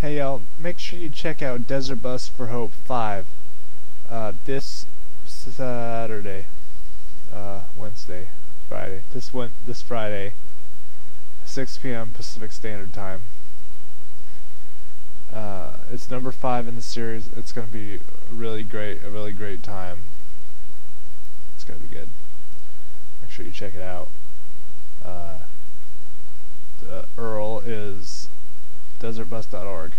Hey y'all, make sure you check out Desert Bus for Hope 5 this Saturday, Wednesday, Friday, this Friday, 6 p.m. Pacific Standard Time. It's number 5 in the series. It's going to be a really great time. It's going to be good. Make sure you check it out. Earl is DesertBus.org.